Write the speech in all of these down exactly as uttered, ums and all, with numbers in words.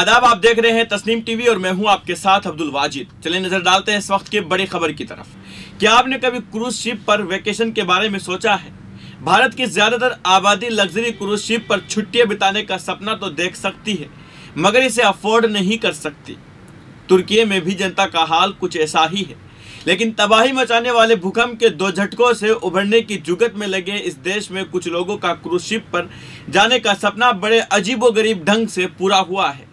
आदाब, आप देख रहे हैं तस्नीम टीवी और मैं हूं आपके साथ अब्दुल वाजिद। चलिए नजर डालते हैं इस वक्त के बड़ी खबर की तरफ। क्या आपने कभी क्रूज शिप पर वेकेशन के बारे में सोचा है? भारत की ज्यादातर आबादी लग्जरी क्रूज शिप पर छुट्टियां बिताने का सपना तो देख सकती है, मगर इसे अफोर्ड नहीं कर सकती। तुर्की में भी जनता का हाल कुछ ऐसा ही है, लेकिन तबाही मचाने वाले भूकंप के दो झटकों से उभरने की जुगत में लगे इस देश में कुछ लोगों का क्रूज शिप पर जाने का सपना बड़े अजीबोगरीब ढंग से पूरा हुआ है।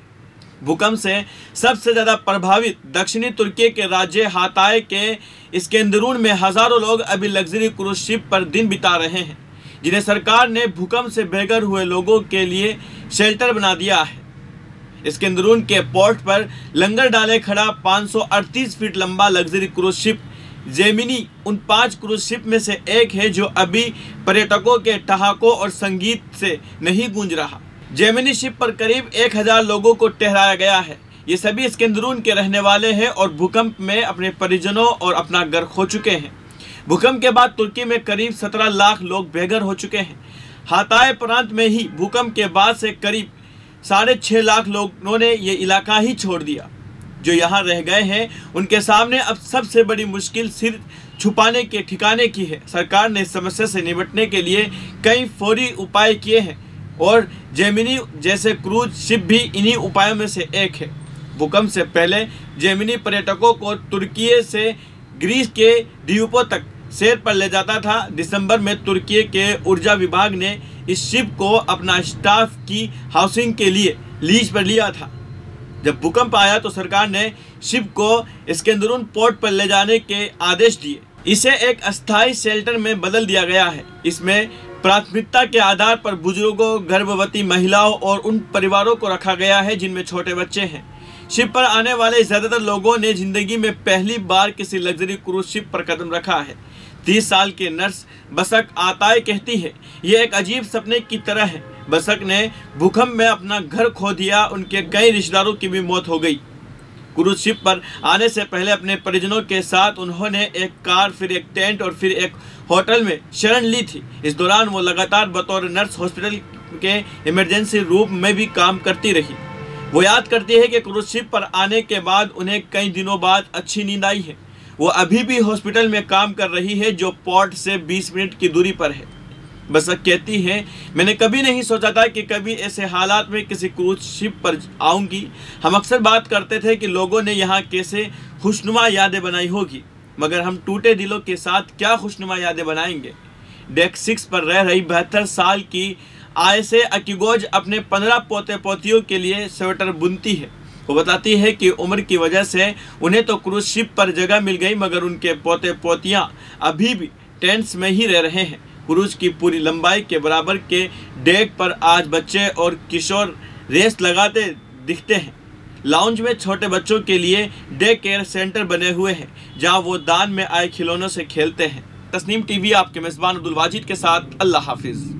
भूकंप से सबसे ज़्यादा प्रभावित दक्षिणी तुर्की के राज्य हाताय के इस्केंदरून में हज़ारों लोग अभी लग्जरी क्रूज शिप पर दिन बिता रहे हैं, जिन्हें सरकार ने भूकंप से बेघर हुए लोगों के लिए शेल्टर बना दिया है। इस्केंदरून के पोर्ट पर लंगर डाले खड़ा पाँच सौ अड़तीस फीट लंबा लग्जरी क्रूज शिप जेमिनी उन पांच क्रूज शिप में से एक है जो अभी पर्यटकों के ठहाकों और संगीत से नहीं गूंज रहा। जेमिनी शिप पर करीब एक हज़ार लोगों को ठहराया गया है। ये सभी इस्केंदरून के रहने वाले हैं और भूकंप में अपने परिजनों और अपना घर खो चुके हैं। भूकंप के बाद तुर्की में करीब सत्रह लाख लोग बेघर हो चुके हैं। हाताय प्रांत में ही भूकंप के बाद से करीब साढ़े छः लाख लोगों ने ये इलाका ही छोड़ दिया। जो यहाँ रह गए हैं उनके सामने अब सबसे बड़ी मुश्किल सिर छुपाने के ठिकाने की है। सरकार ने इस समस्या से निपटने के लिए कई फौरी उपाय किए हैं और जेमिनी जैसे क्रूज शिप भी इन्हीं उपायों में से एक है। भूकंप से पहले जेमिनी पर्यटकों को तुर्की से ग्रीस के दियूपो तक सैर पर ले जाता था। दिसंबर में तुर्की के ऊर्जा विभाग ने इस शिप को अपना स्टाफ की हाउसिंग के लिए लीज पर लिया था। जब भूकंप आया तो सरकार ने शिप को इस्केंदरून पोर्ट पर ले जाने के आदेश दिए। इसे एक अस्थायी शेल्टर में बदल दिया गया है। इसमें प्राथमिकता के आधार पर बुजुर्गों, गर्भवती महिलाओं और उन परिवारों को रखा गया है जिनमें छोटे बच्चे हैं। शिप पर आने वाले ज़्यादातर लोगों ने जिंदगी में पहली बार किसी लग्जरी क्रूज शिप पर कदम रखा है। तीस साल के नर्स बसक आताए कहती है, ये एक अजीब सपने की तरह है। बसक ने भूकंप में अपना घर खो दिया, उनके कई रिश्तेदारों की भी मौत हो गई। क्रूज शिप पर आने से पहले अपने परिजनों के साथ उन्होंने एक कार, फिर एक टेंट और फिर एक होटल में शरण ली थी। इस दौरान वो लगातार बतौर नर्स हॉस्पिटल के इमरजेंसी रूम में भी काम करती रही। वो याद करती है कि क्रूज शिप पर आने के बाद उन्हें कई दिनों बाद अच्छी नींद आई है। वो अभी भी हॉस्पिटल में काम कर रही है जो पोर्ट से बीस मिनट की दूरी पर है। बसक कहती है, मैंने कभी नहीं सोचा था कि कभी ऐसे हालात में किसी क्रूज शिप पर आऊँगी। हम अक्सर बात करते थे कि लोगों ने यहाँ कैसे खुशनुमा यादें बनाई होगी, मगर हम टूटे दिलों के साथ क्या खुशनुमा यादें बनाएंगे। डेक सिक्स पर रह रही बहत्तर साल की आयसे अकीगोज अपने पंद्रह पोते पोतियों के लिए स्वेटर बुनती है। वो बताती है कि उम्र की वजह से उन्हें तो क्रूज शिप पर जगह मिल गई, मगर उनके पोते पोतियां अभी भी टेंट्स में ही रह रहे हैं। क्रूज की पूरी लंबाई के बराबर के डेक पर आज बच्चे और किशोर रेस लगाते दिखते हैं। लाउंज में छोटे बच्चों के लिए डे केयर सेंटर बने हुए हैं जहां वो दान में आए खिलौनों से खेलते हैं। तस्नीम टीवी आपके मेज़बान अब्दुल वाजिद के साथ। अल्लाह हाफिज़।